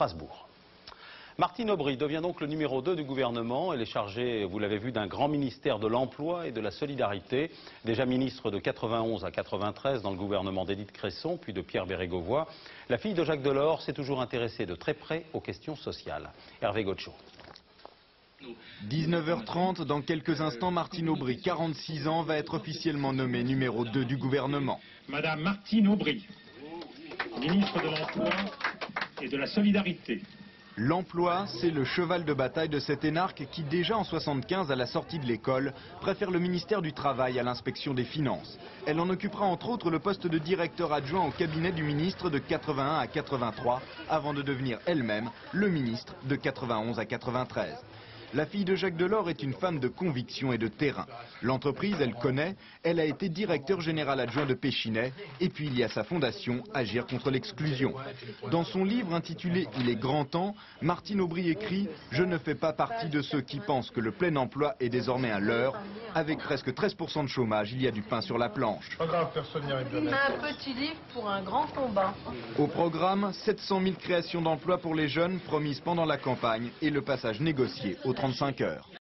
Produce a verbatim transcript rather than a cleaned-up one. Strasbourg. Martine Aubry devient donc le numéro deux du gouvernement. Elle est chargée, vous l'avez vu, d'un grand ministère de l'Emploi et de la Solidarité. Déjà ministre de quatre-vingt-onze à quatre-vingt-treize dans le gouvernement d'Édith Cresson, puis de Pierre Bérégovoy, la fille de Jacques Delors s'est toujours intéressée de très près aux questions sociales. Hervé Gotcho. dix-neuf heures trente, dans quelques instants, Martine Aubry, quarante-six ans, va être officiellement nommée numéro deux du gouvernement. Madame Martine Aubry, ministre de l'Emploi et de la Solidarité. L'emploi, c'est le cheval de bataille de cet énarque qui, déjà en soixante-quinze, à la sortie de l'école, préfère le ministère du Travail à l'inspection des Finances. Elle en occupera entre autres le poste de directeur adjoint au cabinet du ministre de quatre-vingt-un à quatre-vingt-trois, avant de devenir elle-même le ministre de quatre-vingt-onze à quatre-vingt-treize. La fille de Jacques Delors est une femme de conviction et de terrain. L'entreprise, elle connaît, elle a été directeur général adjoint de Péchinet, et puis il y a sa fondation, Agir contre l'exclusion. Dans son livre intitulé « Il est grand temps », Martine Aubry écrit « Je ne fais pas partie de ceux qui pensent que le plein emploi est désormais un leurre. Avec presque treize pour cent de chômage, il y a du pain sur la planche. » Un petit livre pour un grand combat. Au programme, sept cent mille créations d'emplois pour les jeunes promises pendant la campagne et le passage négocié au trente-cinq heures.